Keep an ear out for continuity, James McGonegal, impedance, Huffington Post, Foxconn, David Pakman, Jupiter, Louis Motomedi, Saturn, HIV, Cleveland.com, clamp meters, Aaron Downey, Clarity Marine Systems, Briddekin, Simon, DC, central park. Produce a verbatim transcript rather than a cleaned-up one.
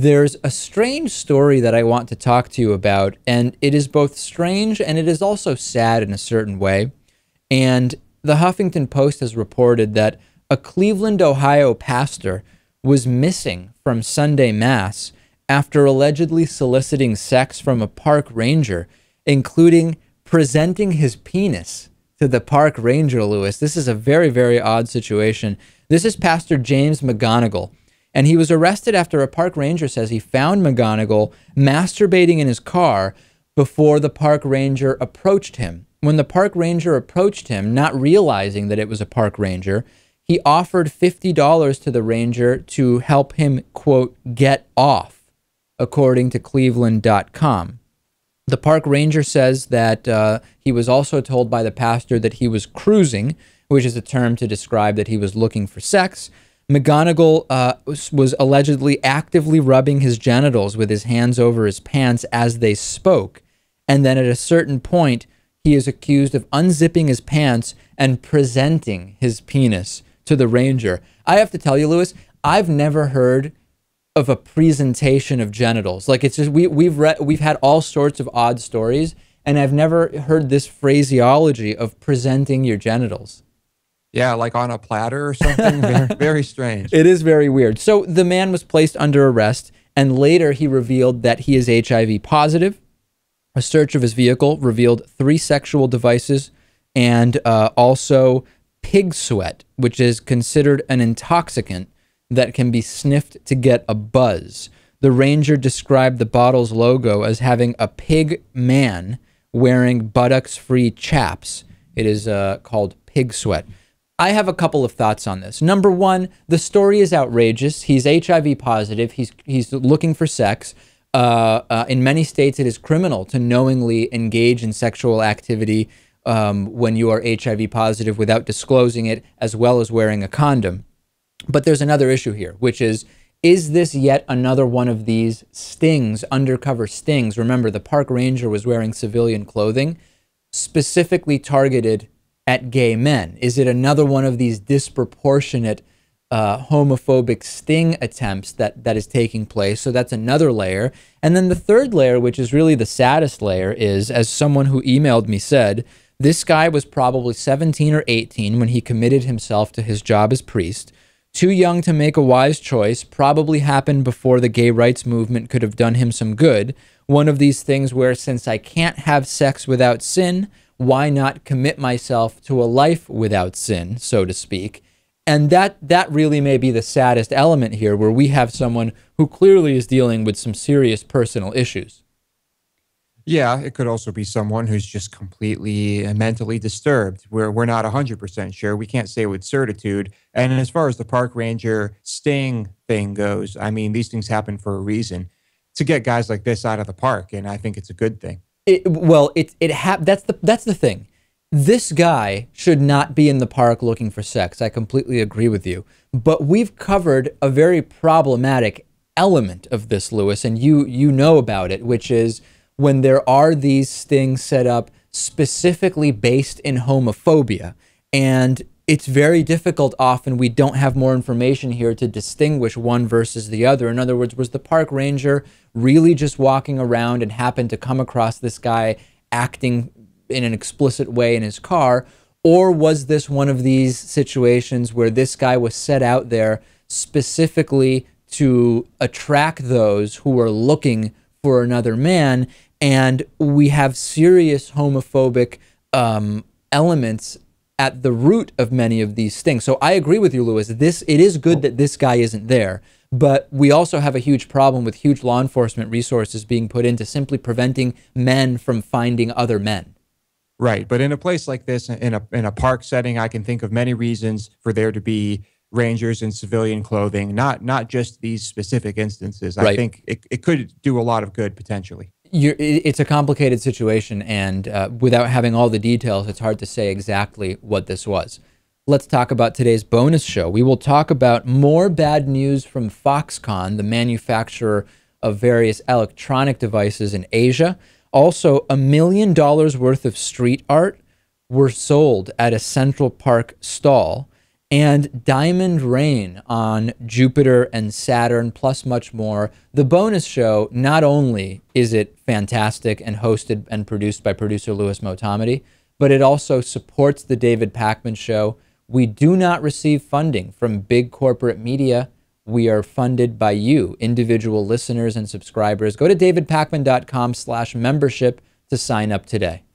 There's a strange story that I want to talk to you about, and it is both strange and it is also sad in a certain way. And the Huffington Post has reported that a Cleveland, Ohio pastor was missing from Sunday Mass after allegedly soliciting sex from a park ranger, including presenting his penis to the park ranger, Louis. This is a very, very odd situation. This is Pastor James McGonegal. And he was arrested after a park ranger says he found McGonegal masturbating in his car before the park ranger approached him. When the park ranger approached him, not realizing that it was a park ranger, he offered fifty dollars to the ranger to help him, quote, get off, according to Cleveland dot com. The park ranger says that uh, he was also told by the pastor that he was cruising, which is a term to describe that he was looking for sex. McGonegal uh, was allegedly actively rubbing his genitals with his hands over his pants as they spoke. And then at a certain point, he is accused of unzipping his pants and presenting his penis to the ranger. I have to tell you, Louis, I've never heard of a presentation of genitals. Like, it's just, we, we've, re we've had all sorts of odd stories, and I've never heard this phraseology of presenting your genitals. Yeah, like on a platter or something. Very, very strange. It is very weird. So the man was placed under arrest, and later he revealed that he is H I V positive. A search of his vehicle revealed three sexual devices and uh, also pig sweat, which is considered an intoxicant that can be sniffed to get a buzz. The ranger described the bottle's logo as having a pig man wearing buttocks-free chaps. It is uh, called pig sweat. I have a couple of thoughts on this. Number one, the story is outrageous. He's H I V positive. He's he's looking for sex. Uh, uh, in many states, it is criminal to knowingly engage in sexual activity um, when you are H I V positive without disclosing it, as well as wearing a condom. But there's another issue here, which is, is this yet another one of these stings, undercover stings? Remember, the park ranger was wearing civilian clothing, specifically targeted at gay men. Is it another one of these disproportionate uh, homophobic sting attempts that that is taking place? So that's another layer. And then the third layer, which is really the saddest layer, is, as someone who emailed me said, this guy was probably seventeen or eighteen when he committed himself to his job as priest. Too young to make a wise choice, probably happened before the gay rights movement could have done him some good. One of these things where, since I can't have sex without sin, why not commit myself to a life without sin, so to speak? And that that really may be the saddest element here, where we have someone who clearly is dealing with some serious personal issues. Yeah, it could also be someone who's just completely mentally disturbed. We're, we're not one hundred percent sure. We can't say with certitude. And as far as the park ranger sting thing goes, I mean, these things happen for a reason, to get guys like this out of the park, and I think it's a good thing. It, well, it it ha that's the that's the thing. This guy should not be in the park looking for sex. I completely agree with you. But we've covered a very problematic element of this, Louis, and you you know about it, which is when there are these stings set up specifically based in homophobia. And it's very difficult. Often we don't have more information here to distinguish one versus the other. In other words, was the park ranger really just walking around and happened to come across this guy acting in an explicit way in his car? Or was this one of these situations where this guy was set out there specifically to attract those who were looking for another man? And we have serious homophobic um, elements at the root of many of these things. So I agree with you, Louis. This, it is good that this guy isn't there, but we also have a huge problem with huge law enforcement resources being put into simply preventing men from finding other men. Right, but in a place like this, in a, in a park setting, I can think of many reasons for there to be rangers in civilian clothing, not not just these specific instances. Right. I think it, it could do a lot of good, potentially. You're, it's a complicated situation, and uh, without having all the details, it's hard to say exactly what this was. Let's talk about today's bonus show. We will talk about more bad news from Foxconn, the manufacturer of various electronic devices in Asia. Also, a million dollars worth of street art were sold at a Central Park stall. and Diamond Rain on Jupiter and Saturn, plus much more. The bonus show, not only is it fantastic and hosted and produced by producer Louis Motomedi, but it also supports the David Pakman Show. We do not receive funding from big corporate media. We are funded by you, individual listeners and subscribers. Go to david pakman dot com slash membership to sign up today.